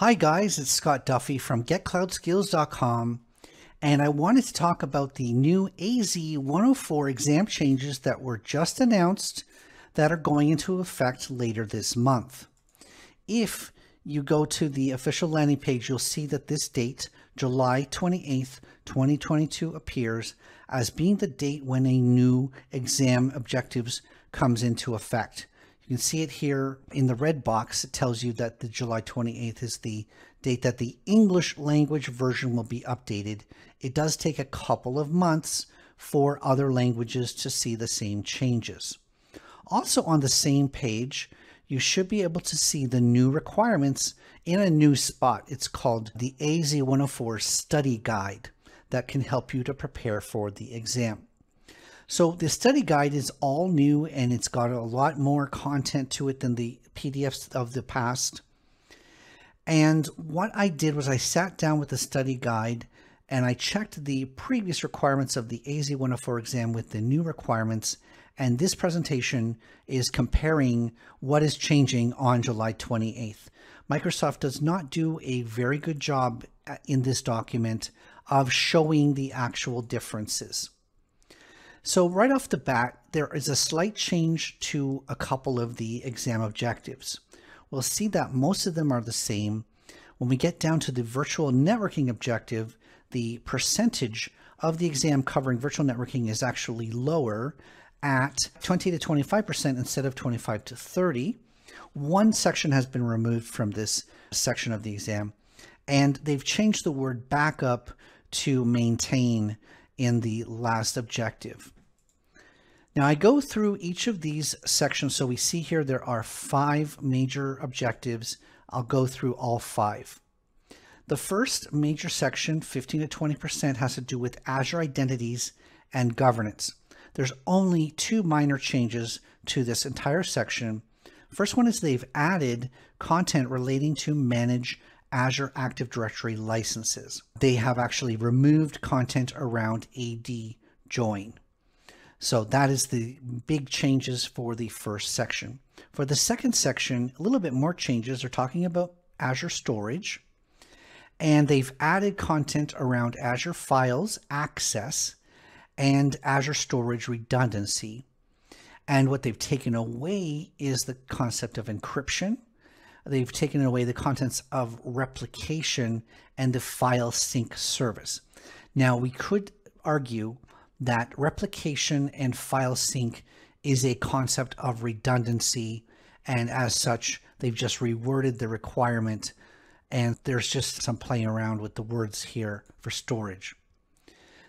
Hi guys, it's Scott Duffy from GetCloudSkills.com, and I wanted to talk about the new AZ-104 exam changes that were just announced that are going into effect later this month. If you go to the official landing page, you'll see that this date, July 28th, 2022, appears as being the date when a new exam objectives comes into effect. You can see it here in the red box. It tells you that the July 28th is the date that the English language version will be updated. It does take a couple of months for other languages to see the same changes. Also on the same page, you should be able to see the new requirements in a new spot. It's called the AZ-104 Study Guide that can help you to prepare for the exam. So the study guide is all new and it's got a lot more content to it than the PDFs of the past. And what I did was I sat down with the study guide and I checked the previous requirements of the AZ-104 exam with the new requirements. And this presentation is comparing what is changing on July 28th. Microsoft does not do a very good job in this document of showing the actual differences. So right off the bat, there is a slight change to a couple of the exam objectives. We'll see that most of them are the same. When we get down to the virtual networking objective, the percentage of the exam covering virtual networking is actually lower at 20 to 25% instead of 25 to 30. One section has been removed from this section of the exam, and they've changed the word backup to maintain in the last objective. Now I go through each of these sections. So we see here there are 5 major objectives. I'll go through all 5. The first major section, 15 to 20%, has to do with Azure identities and governance. There's only 2 minor changes to this entire section. First one is they've added content relating to manage Azure Active Directory licenses. They have actually removed content around AD Join. So that is the big changes for the first section. For the second section, a little bit more changes. They're talking about Azure Storage, and they've added content around Azure Files access and Azure Storage redundancy. And what they've taken away is the concept of encryption. They've taken away the contents of replication and the file sync service. Now we could argue that replication and file sync is a concept of redundancy, and as such they've just reworded the requirement, and there's just some playing around with the words here for storage.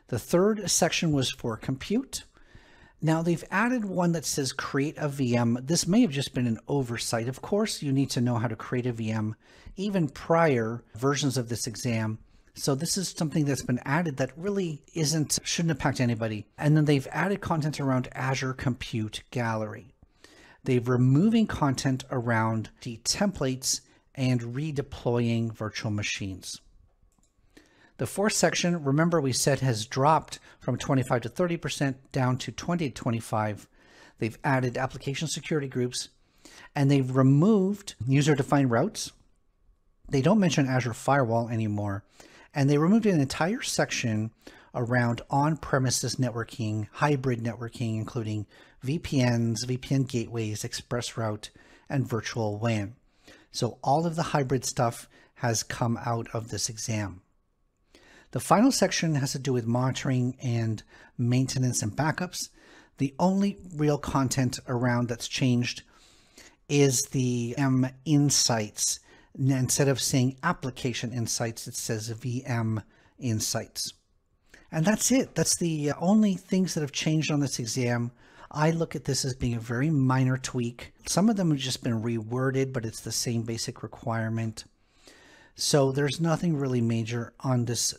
The third section was for compute. Now they've added one that says create a VM. This may have just been an oversight. Of course, you need to know how to create a VM, even prior versions of this exam. So this is something that's been added that really shouldn't impact anybody. And then they've added content around Azure Compute Gallery. They're removing content around the templates and redeploying virtual machines. The fourth section, remember we said, has dropped from 25 to 30% down to 20 to 25. They've added application security groups, and they've removed user-defined routes. They don't mention Azure Firewall anymore, and they removed an entire section around on-premises networking, hybrid networking, including VPNs, VPN gateways, ExpressRoute, and virtual WAN. So all of the hybrid stuff has come out of this exam. The final section has to do with monitoring and maintenance and backups. The only real content around that's changed is the VM Insights. Instead of saying Application Insights, it says VM Insights. And that's it. That's the only things that have changed on this exam. I look at this as being a very minor tweak. Some of them have just been reworded, but it's the same basic requirement. So there's nothing really major on this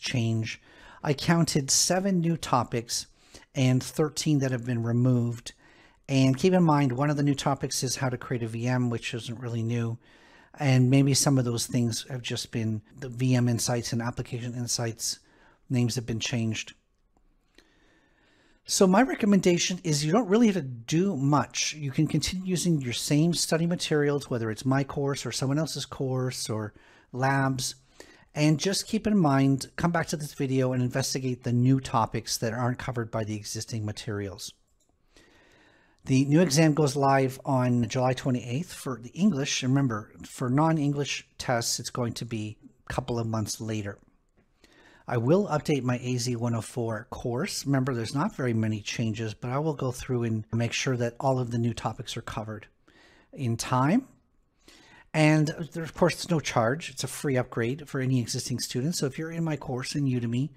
change. I counted 7 new topics and 13 that have been removed. And keep in mind, one of the new topics is how to create a VM, which isn't really new. And maybe some of those things have just been the VM Insights and Application Insights names have been changed. So my recommendation is you don't really have to do much. You can continue using your same study materials, whether it's my course or someone else's course or labs, and just keep in mind, come back to this video and investigate the new topics that aren't covered by the existing materials. The new exam goes live on July 28th for the English. Remember, for non-English tests, it's going to be a couple of months later. I will update my AZ-104 course. Remember, there's not very many changes, but I will go through and make sure that all of the new topics are covered in time. And there, of course, there's no charge. It's a free upgrade for any existing student. So if you're in my course in Udemy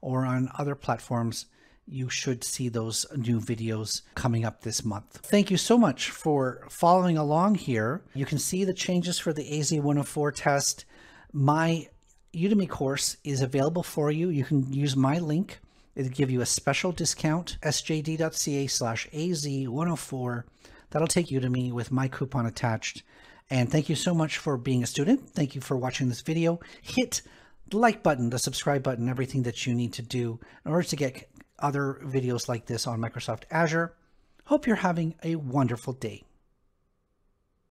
or on other platforms, you should see those new videos coming up this month. Thank you so much for following along here. You can see the changes for the AZ-104 test. My Udemy course is available for you. You can use my link. It'll give you a special discount, sjd.ca/AZ104. That'll take Udemy with my coupon attached. And thank you so much for being a student. Thank you for watching this video. Hit the like button, the subscribe button, everything that you need to do in order to get other videos like this on Microsoft Azure. Hope you're having a wonderful day.